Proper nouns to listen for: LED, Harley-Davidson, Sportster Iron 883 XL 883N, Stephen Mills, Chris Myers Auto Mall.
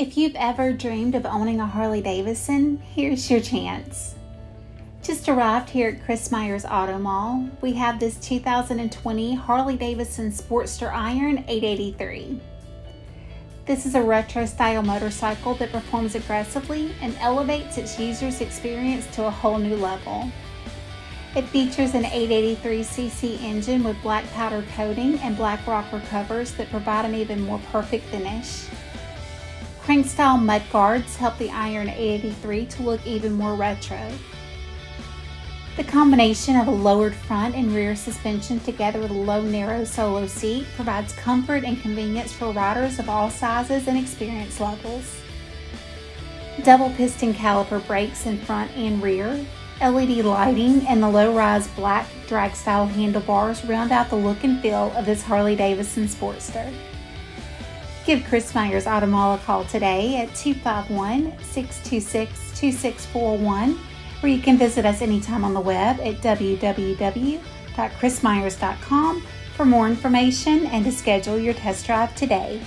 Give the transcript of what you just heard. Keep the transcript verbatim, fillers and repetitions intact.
If you've ever dreamed of owning a Harley-Davidson, here's your chance. Just arrived here at Chris Myers Auto Mall. We have this two thousand twenty Harley-Davidson Sportster Iron eight eighty-three. This is a retro-style motorcycle that performs aggressively and elevates its user's experience to a whole new level. It features an eight eighty-three c c engine with black powder coating and black rocker covers that provide an even more perfect finish. Crank-style mud guards help the Iron eight eighty-three to look even more retro. The combination of a lowered front and rear suspension together with a low, narrow solo seat provides comfort and convenience for riders of all sizes and experience levels. Double piston caliper brakes in front and rear, L E D lighting, and the low-rise black drag-style handlebars round out the look and feel of this Harley-Davidson Sportster. Give Chris Myers Auto Mall a call today at two five one, six two six, two six four one, or you can visit us anytime on the web at w w w dot chris myers dot com for more information and to schedule your test drive today.